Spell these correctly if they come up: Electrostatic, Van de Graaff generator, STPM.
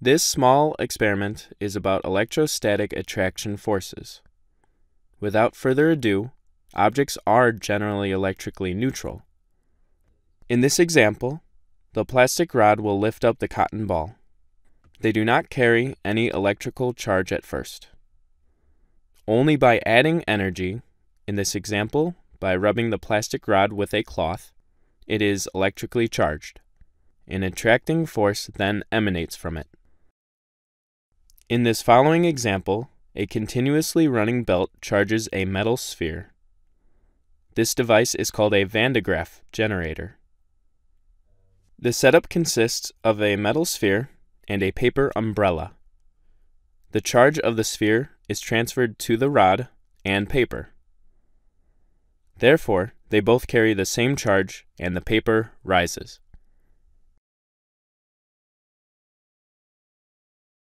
This small experiment is about electrostatic attraction forces. Without further ado, objects are generally electrically neutral. In this example, the plastic rod will lift up the cotton ball. They do not carry any electrical charge at first. Only by adding energy, in this example, by rubbing the plastic rod with a cloth, it is electrically charged. An attracting force then emanates from it. In this following example, a continuously running belt charges a metal sphere. This device is called a Van de Graaff generator. The setup consists of a metal sphere and a paper umbrella. The charge of the sphere is transferred to the rod and paper. Therefore, they both carry the same charge and the paper rises.